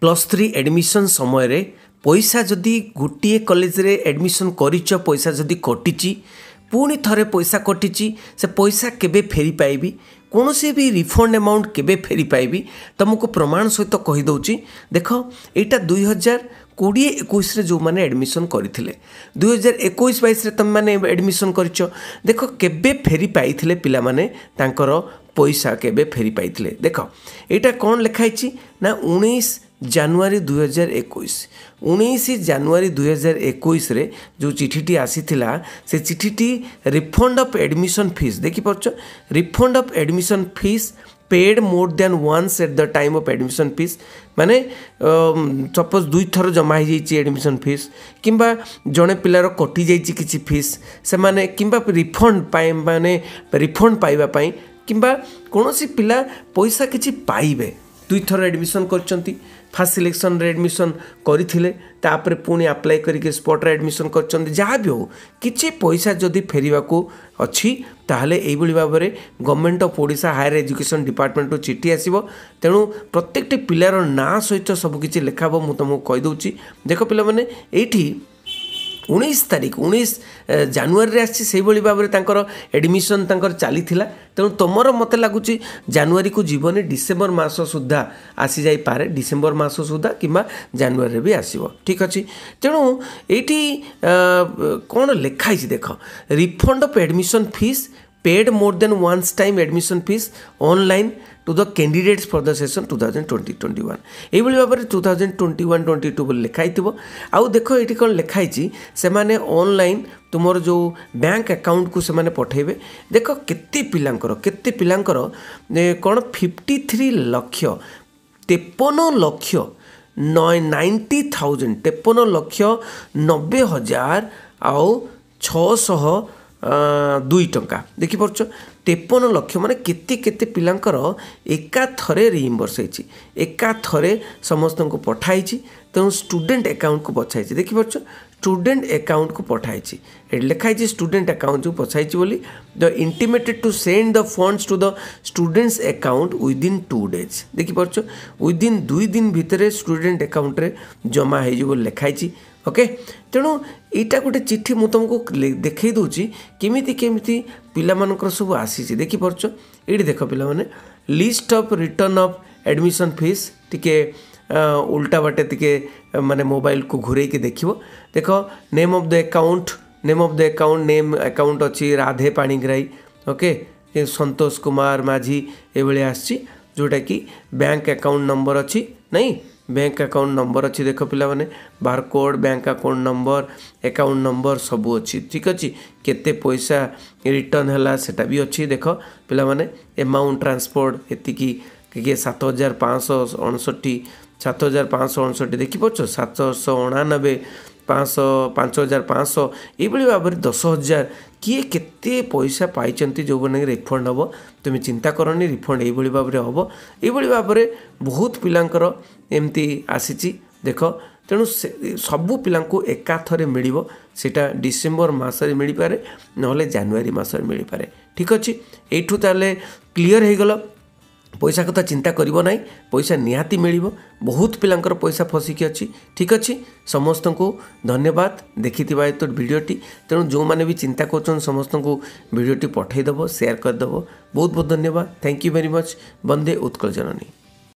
Plus three admission समय रे पैसा जदि गोटे कॉलेज रे एडमिशन करिछ पैसा जदि कटिची पुणी थरे पैसा कटिची से पैसा केबे फेरी पाइबी कौन से भी रिफंड अमाउंट केबे फेरी पाइबी तुमको प्रमाण सहित कहि दउची। देख एटा 2020-21 जो माने एडमिशन करथिले 2021-22 तुम माने एडमिशन करिछ देख केबे फेरी पाइथिले पिला माने तांकर पैसा केबे फेरी पाइथिले। देख एटा कोन लिखाइची ना 19 जनवरी 2021 रे जो चिठीटी आसीथिला से चिठीटी रिफंड ऑफ एडमिशन फीस देखि परछ refund of admission fees paid more than once at the time of admission fees माने सपोज दुई थर जमा हो जाइए एडमिशन फीस किंबा जड़े पिलार कटि जाइए किसी फीस से माने किंबा रिफंड पाए माने रिफंड पाइबा पाई किंबा कोनोसी पिला पैसा किसी पाइबे दुई थर एडमिशन करछंती फास्ट सिलेक्शन रे एडमिशन करिथिले तापर पुणी अप्लाई करके स्पॉट रे एडमिशन करछंती जहाँ भी हो किसी पैसा जदि फेरिबा को अच्छी ताहले एइबुली बाबरे government of Odisha higher education department रो चिट्ठी आसीबो तेनु प्रत्येकटी पिलार ना सहित सब किछि लिखाबो मु तुमको कहि दउची। देखो पिला माने एठी 19 जनवरी आईभली भाव में एडमिशन चली तेणु तुमर मत लगुच जनवरी को जीवन डिसेम्बर मस सुधा आसी जापे डिसेम्बर मस सुधा कि जानुरी भी आसो ठीक अच्छे। तेणु ये कौन लिखाई देख refund of admission fees paid more than once time admission fees online to the candidates for the session 2020-21 एभली भाव में 2021-22 लिखाई आउ देख ये कौन लिखाई से माने ऑनलाइन तुमर जो बैंक अकाउंट को से पठेबे देख केते पिलांकर कौन 53,93,000 देखिपरछ 53,00,000 माने केते पिलांकर एका थरे रिइम्बर्स होईची एका थरे समस्तन को पठाईची तेणु स्टूडेंट अकाउंट को पठाईची देखिपरछ स्टूडेंट अकाउंट को पठाईची लिखाई स्टूडेंट अकाउंट को पठाईची बोली the intimated to send the funds to the students account within 2 days देखिपरछ विदिन 2 दिन भितरे स्टूडेंट अकाउंट रे जमा हे जो लिखाई ओके। तेणु एटा गोटे चिट्ठी मु तुमको देखै दउची केमिति केमिति पिला मानकर सब आसी देखि परछो। एडी देख पिला माने list of return of admission fees टिके उल्टा बाटे टिके माने मोबाइल को घुरै के देखिबो देख name of the account name account अछि राधे पाणिग्राही ओके संतोष कुमार माझी एबेले आसी जोटा कि बैंक अकाउंट नंबर अछि नहीं बैंक अकाउंट नंबर अच्छी देख पिला माने बारकोड बैंक अकाउंट नंबर सब अच्छी ठीक अच्छे केते पैसा रिटर्न है सेटा भी अच्छी देख पिला माने अमाउंट ट्रांसपोर्ट एतिकी किए 7,559 7,559 देखिपरछ 799 5,500 एभली भाव में 10,000 किए केते पैसा पाइचंती जो बने रिफंड हम तुम चिंता करनी रिफंड एभली भाव में हम एभली भाव में बहुत पिलांकर एमती आसीची देख। तेणु सबू पिलांको एका थरे मिलिबो सेटा डिसेम्बर मास रे मिलि पारे नहले जनवरी मास रे मिलि पारे ठीक अछि। एठू ताले क्लियर हे गेलो पैसा कथा चिंता करिबो नाही पैसा निहाती मिलिबो बहुत पिलांकर पैसा फसी के अछि ठीक अछि। समस्त को धन्यवाद देखिथिबा एतो भिडियोटी तेणु जो माने भी चिंता करछन समस्त को भिडियोटी पठाई देबो शेयर कर देबो बहुत बहुत धन्यवाद thank you very much Bande Utkala Janani.